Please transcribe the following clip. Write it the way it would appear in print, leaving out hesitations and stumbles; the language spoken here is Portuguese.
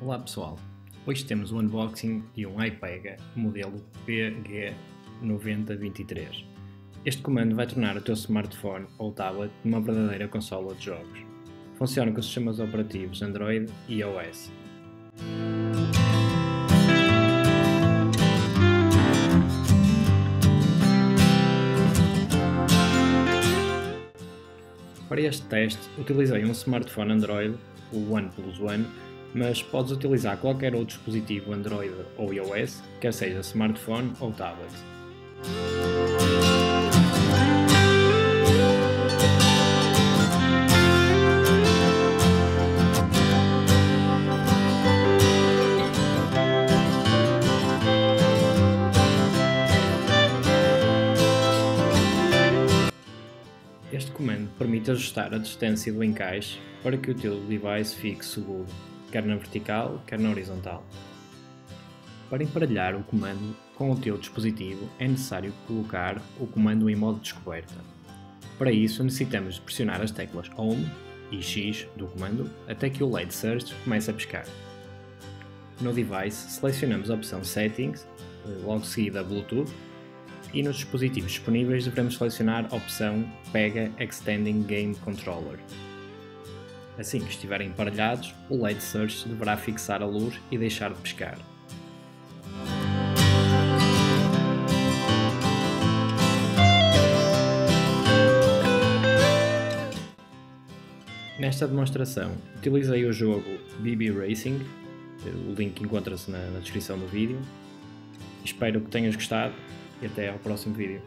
Olá pessoal, hoje temos o unboxing de um iPega modelo PG-9023. Este comando vai tornar o teu smartphone ou tablet numa verdadeira consola de jogos. Funciona com sistemas operativos Android e iOS. Para este teste utilizei um smartphone Android, o OnePlus One, mas podes utilizar qualquer outro dispositivo Android ou iOS, quer seja smartphone ou tablet. Este comando permite ajustar a distância do encaixe para que o teu device fique seguro, quer na vertical, quer na horizontal. Para emparelhar o comando com o teu dispositivo é necessário colocar o comando em modo descoberta. Para isso necessitamos pressionar as teclas Home e X do comando até que o Light Search comece a piscar. No device selecionamos a opção Settings, logo seguida Bluetooth, e nos dispositivos disponíveis devemos selecionar a opção PEGA Extending Game Controller. Assim que estiverem emparelhados, o Light Search deverá fixar a luz e deixar de piscar. Nesta demonstração, utilizei o jogo BB Racing, o link encontra-se na descrição do vídeo. Espero que tenhas gostado e até ao próximo vídeo.